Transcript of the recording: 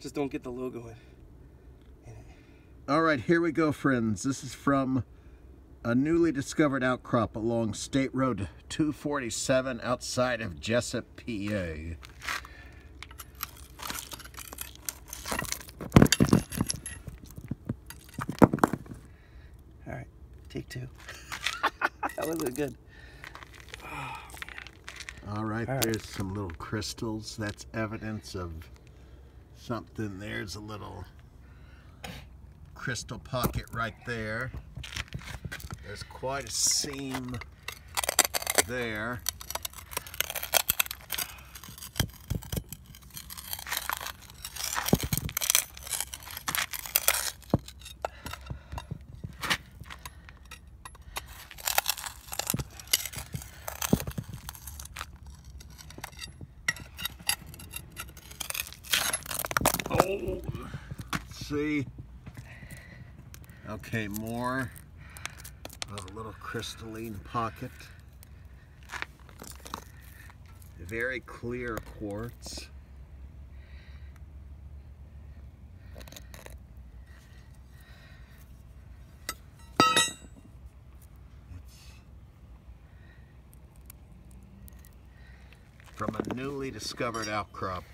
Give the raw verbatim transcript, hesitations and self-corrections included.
just don't get the logo in, in it. All right, here we go, friends. This is from a newly discovered outcrop along State Road two forty-seven outside of Jessup, P A. All right, take two. That was good. Oh, all right, all right, there's some little crystals. That's evidence of something. There's a little crystal pocket right there. There's quite a seam there. Oh, see? Okay, more. A little crystalline pocket. Very clear quartz. It's from a newly discovered outcrop.